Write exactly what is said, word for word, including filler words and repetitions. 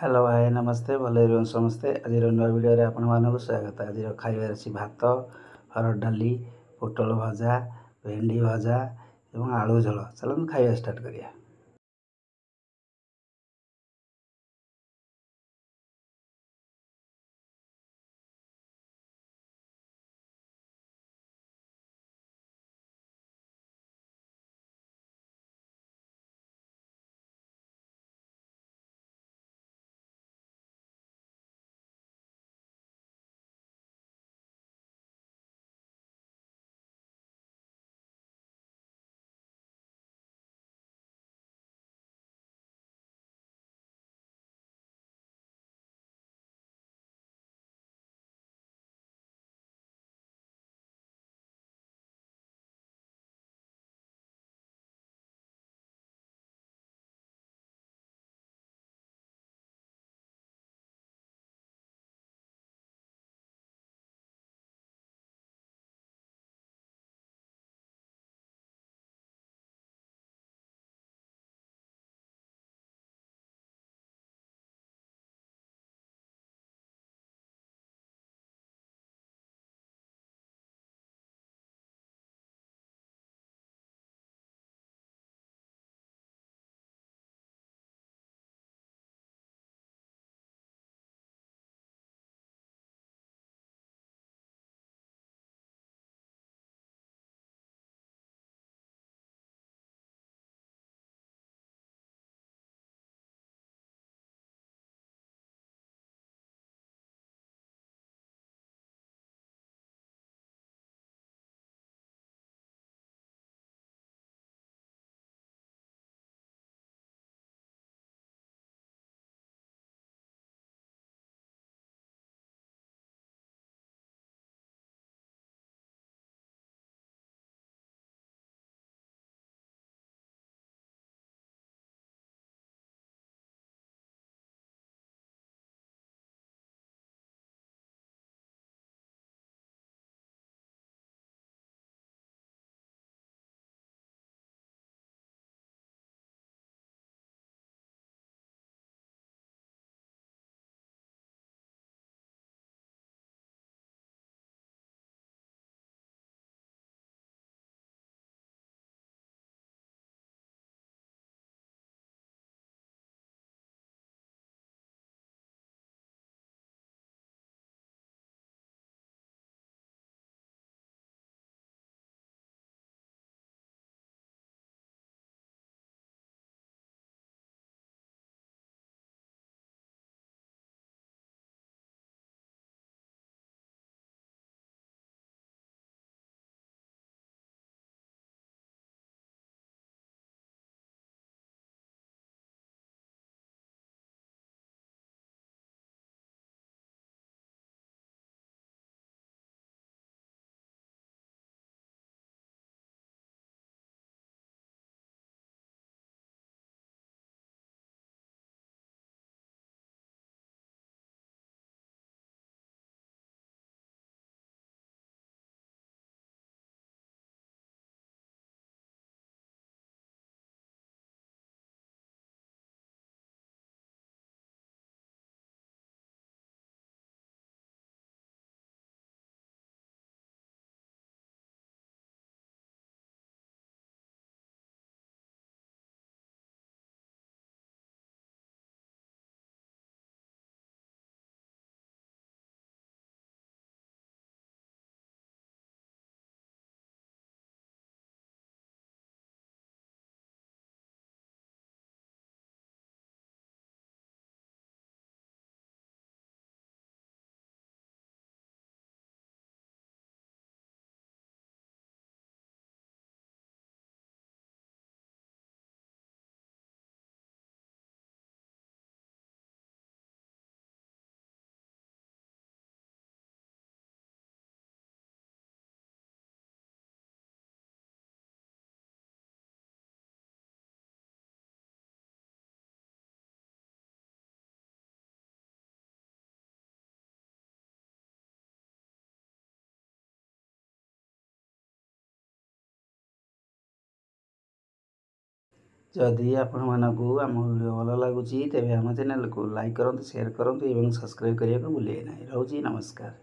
Hello भाई नमस्ते भले रु समस्ते आज नूआ भिडियो आपण मानक स्वागत। आज खाइबार अच्छी भात हरड़ डाली पोटल भजा भेंडी भजा और आलू झोल। चलो खाइबा स्टार्ट करिया। जदि आपको आम वीडियो भल लगुच तेब आम चैनल को लाइक करूँ, सेयार करूँ और सब्सक्राइब करने को भूलिए ना। रोजी नमस्कार।